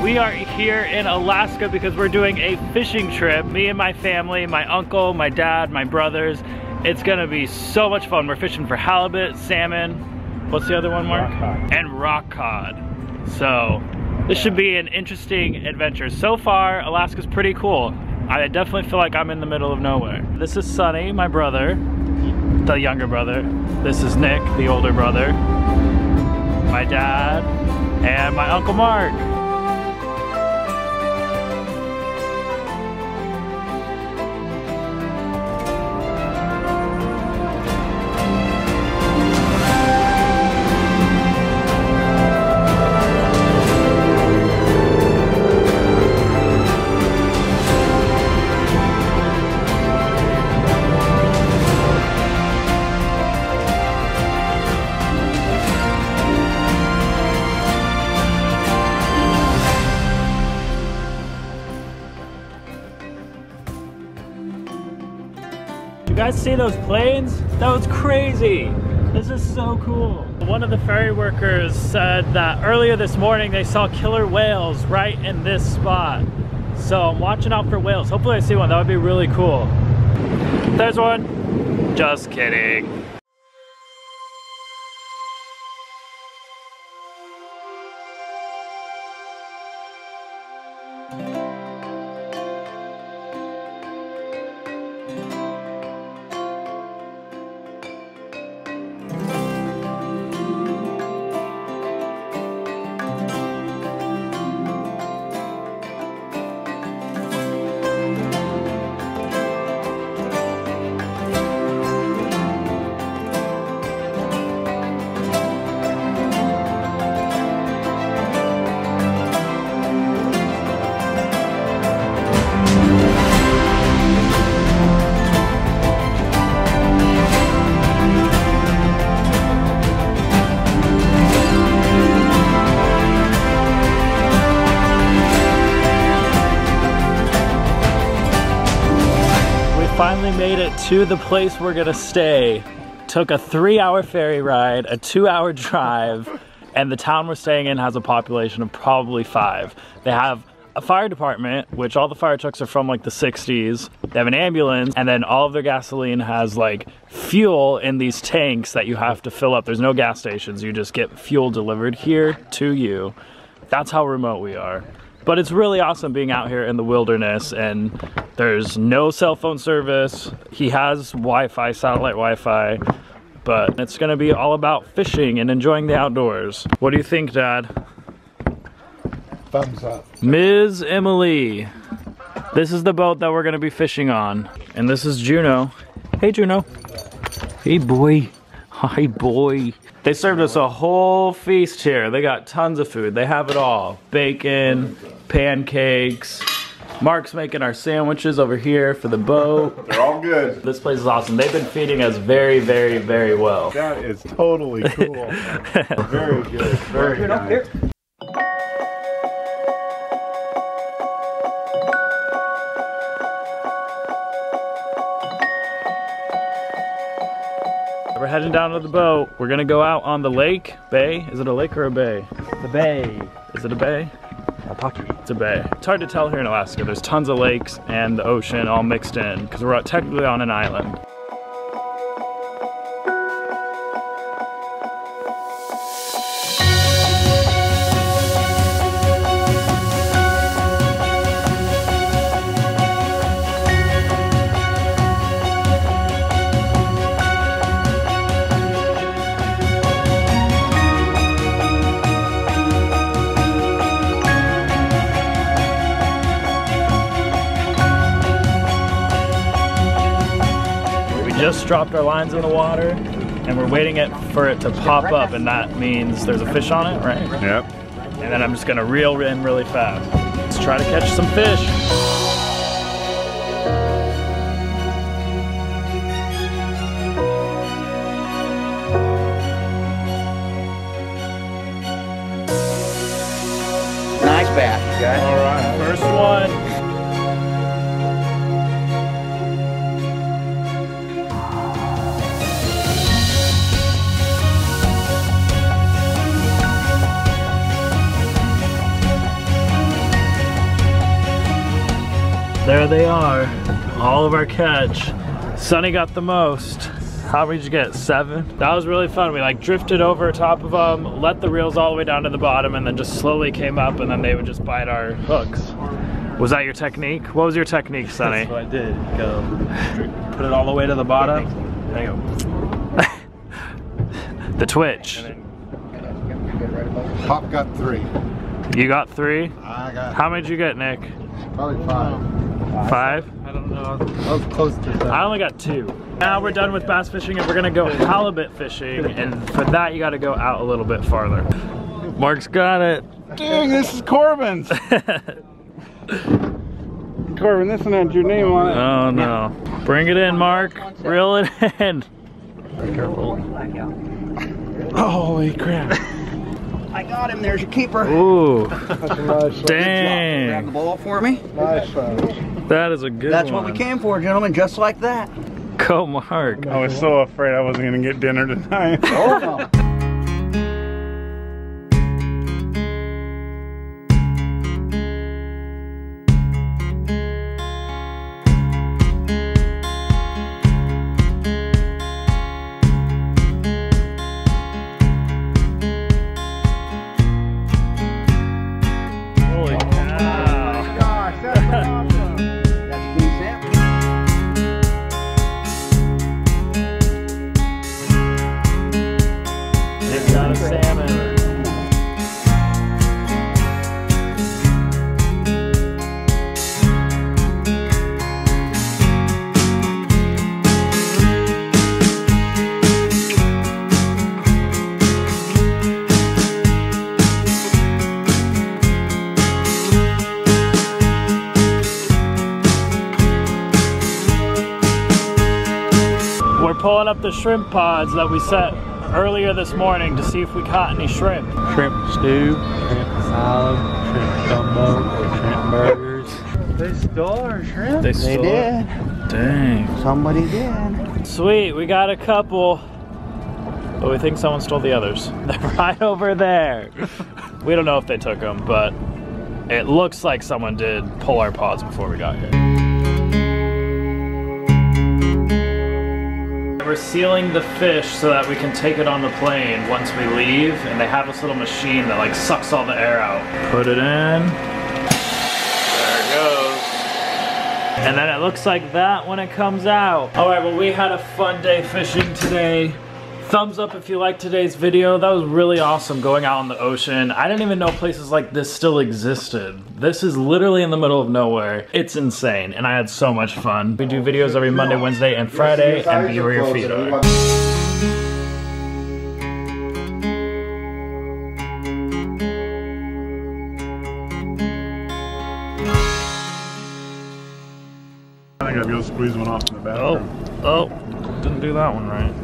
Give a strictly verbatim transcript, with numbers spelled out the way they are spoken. We are here in Alaska because we're doing a fishing trip. Me and my family, my uncle, my dad, my brothers. It's gonna be so much fun. We're fishing for halibut, salmon, what's the other one, Mark? Rock cod. And rock cod. So this should be an interesting adventure. So far, Alaska's pretty cool. I definitely feel like I'm in the middle of nowhere. This is Sonny, my brother, the younger brother. This is Nick, the older brother. My dad, and my Uncle Mark. You guys see those planes? That was crazy. This is so cool. One of the ferry workers said that earlier this morning they saw killer whales right in this spot. So I'm watching out for whales. Hopefully I see one. That would be really cool. There's one. Just kidding. Finally made it to the place we're gonna stay. Took a three hour ferry ride, a two hour drive, and the town we're staying in has a population of probably five. They have a fire department, which all the fire trucks are from like the sixties. They have an ambulance, and then all of their gasoline has like fuel in these tanks that you have to fill up. There's no gas stations, you just get fuel delivered here to you. That's how remote we are. But it's really awesome being out here in the wilderness, and there's no cell phone service. He has Wi-Fi, satellite Wi-Fi, but it's gonna be all about fishing and enjoying the outdoors. What do you think, Dad? Thumbs up. Miz Emily. This is the boat that we're gonna be fishing on. And this is Juno. Hey, Juno. Hey, boy. Hi, boy. They served us a whole feast here. They got tons of food. They have it all. Bacon, pancakes. Mark's making our sandwiches over here for the boat. They're all good. This place is awesome. They've been feeding us very, very, very well. That is totally cool. Very good. Very good. We're heading down to the boat. We're gonna go out on the lake, bay. Is it a lake or a bay? The bay. Is it a bay? A pocky. It's a bay. It's hard to tell here in Alaska. There's tons of lakes and the ocean all mixed in because we're technically on an island. just dropped our lines in the water, and we're waiting it for it to pop up, and that means there's a fish on it, right? Yep. And then I'm just gonna reel in really fast. Let's try to catch some fish. Back, okay? All right, first one. There they are, all of our catch. Sonny got the most. How did you get, seven? That was really fun. We like drifted over top of them, let the reels all the way down to the bottom, and then just slowly came up, and then they would just bite our hooks. Was that your technique? What was your technique, Sonny? That's what I did. Go, put it all the way to the bottom. There you go. The twitch. Pop got three. You got three? I got How many did you get, Nick? Probably five. Five? I don't know. I was close to that. I only got two. Now we're done with bass fishing and we're gonna go halibut fishing, and for that you gotta go out a little bit farther. Mark's got it. Dang, this is Corbin's. Corbin, this one had your name on it. Oh no. Yeah. Bring it in, Mark. Reel it in. Be careful. Holy crap. I got him, there's your keeper. Ooh. That's a nice. Dang. Grab the ball for me. Nice. That is a good That's one. That's what we came for, gentlemen, just like that. Go Mark. I was so afraid I wasn't gonna get dinner tonight. Oh, no. Holy cow. Oh my gosh, that's awesome. Pulling up the shrimp pods that we set earlier this morning to see if we caught any shrimp. Shrimp stew, shrimp salad, shrimp gumbo, shrimp burgers. They stole our shrimp. They, they did. Dang. Somebody did. Sweet, we got a couple, but we think someone stole the others. They're right over there. We don't know if they took them, but it looks like someone did pull our pods before we got here. We're sealing the fish so that we can take it on the plane once we leave, and they have this little machine that like sucks all the air out. Put it in. There it goes. And then it looks like that when it comes out. All right, well, we had a fun day fishing today. Thumbs up if you liked today's video. That was really awesome going out on the ocean. I didn't even know places like this still existed. This is literally in the middle of nowhere. It's insane, and I had so much fun. We do videos every Monday, Wednesday, and Friday, and be where your feet are. I think I'll be able to squeeze one off in the bathroom. Oh, oh, didn't do that one right.